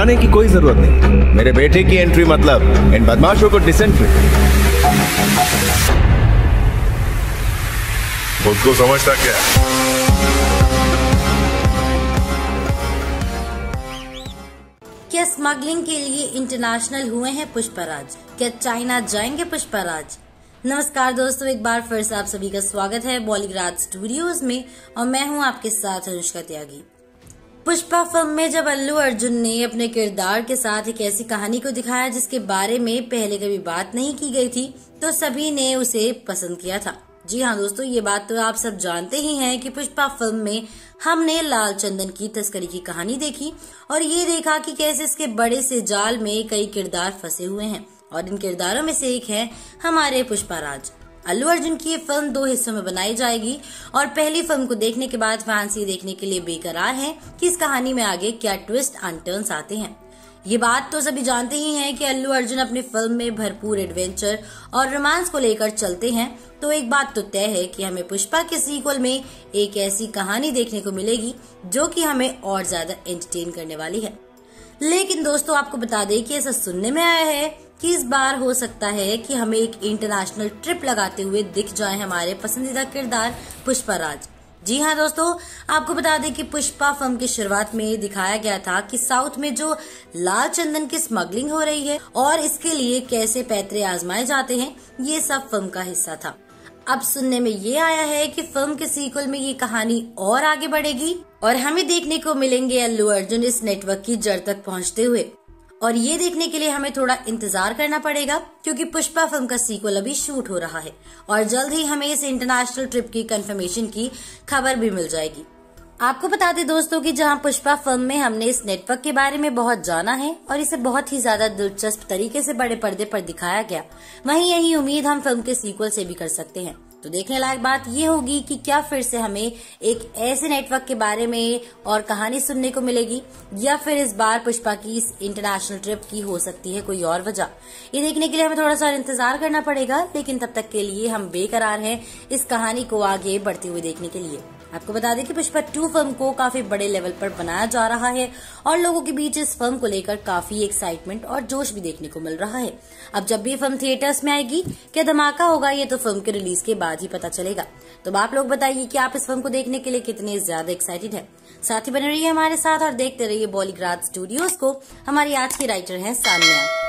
घबराने की कोई जरूरत नहीं। मेरे बेटे की एंट्री मतलब इन बदमाशों को डिसेंट्री। खुद को समझता क्या? क्या स्मगलिंग के लिए इंटरनेशनल हुए हैं पुष्पराज? क्या चाइना जाएंगे पुष्पराज? नमस्कार दोस्तों, एक बार फिर से आप सभी का स्वागत है बॉलीग्राफ स्टूडियोज में और मैं हूं आपके साथ अनुष्का त्यागी। पुष्पा फिल्म में जब अल्लू अर्जुन ने अपने किरदार के साथ एक ऐसी कहानी को दिखाया जिसके बारे में पहले कभी बात नहीं की गई थी, तो सभी ने उसे पसंद किया था। जी हाँ दोस्तों, ये बात तो आप सब जानते ही हैं कि पुष्पा फिल्म में हमने लाल चंदन की तस्करी की कहानी देखी और ये देखा कि कैसे इसके बड़े से जाल में कई किरदार फंसे हुए हैं और इन किरदारों में से एक है हमारे पुष्पाराज। अल्लू अर्जुन की ये फिल्म दो हिस्सों में बनाई जाएगी और पहली फिल्म को देखने के बाद फैंस ये देखने के लिए बेकरार हैं कि इस कहानी में आगे क्या ट्विस्ट एंड टर्न्स आते हैं। ये बात तो सभी जानते ही हैं कि अल्लू अर्जुन अपनी फिल्म में भरपूर एडवेंचर और रोमांस को लेकर चलते हैं, तो एक बात तो तय है कि हमें पुष्पा के सीक्वल में एक ऐसी कहानी देखने को मिलेगी जो कि हमें और ज्यादा एंटरटेन करने वाली है। लेकिन दोस्तों आपको बता दें कि ऐसा सुनने में आया है कि इस बार हो सकता है कि हमें एक इंटरनेशनल ट्रिप लगाते हुए दिख जाए हमारे पसंदीदा किरदार पुष्पाराज। जी हाँ दोस्तों, आपको बता दें कि पुष्पा फिल्म की शुरुआत में दिखाया गया था कि साउथ में जो लाल चंदन की स्मगलिंग हो रही है और इसके लिए कैसे पैतरे आजमाए जाते हैं, ये सब फिल्म का हिस्सा था। अब सुनने में ये आया है कि फिल्म के सीक्वल में ये कहानी और आगे बढ़ेगी और हमें देखने को मिलेंगे अल्लू अर्जुन इस नेटवर्क की जड़ तक पहुँचते हुए, और ये देखने के लिए हमें थोड़ा इंतजार करना पड़ेगा क्योंकि पुष्पा फिल्म का सीक्वल अभी शूट हो रहा है और जल्द ही हमें इस इंटरनेशनल ट्रिप की कंफर्मेशन की खबर भी मिल जाएगी। आपको बता दें दोस्तों कि जहां पुष्पा फिल्म में हमने इस नेटवर्क के बारे में बहुत जाना है और इसे बहुत ही ज्यादा दिलचस्प तरीके से बड़े पर्दे पर दिखाया गया, वहीं यही उम्मीद हम फिल्म के सीक्वल से भी कर सकते हैं। तो देखने लायक बात ये होगी कि क्या फिर से हमें एक ऐसे नेटवर्क के बारे में और कहानी सुनने को मिलेगी या फिर इस बार पुष्पा की इस इंटरनेशनल ट्रिप की हो सकती है कोई और वजह। ये देखने के लिए हमें थोड़ा सा इंतजार करना पड़ेगा, लेकिन तब तक के लिए हम बेकरार हैं इस कहानी को आगे बढ़ते हुए देखने के लिए। आपको बता दें कि पुष्पा 2 फिल्म को काफी बड़े लेवल पर बनाया जा रहा है और लोगों के बीच इस फिल्म को लेकर काफी एक्साइटमेंट और जोश भी देखने को मिल रहा है। अब जब भी फिल्म थिएटर्स में आएगी क्या धमाका होगा, ये तो फिल्म के रिलीज के बाद ही पता चलेगा। तो आप लोग बताइए कि आप इस फिल्म को देखने के लिए कितने ज्यादा एक्साइटेड हैं। साथ ही बने रहिए हमारे साथ और देखते रहिए बॉलीग्राफ स्टूडियोज को। हमारी आज की राइटर है सानिया।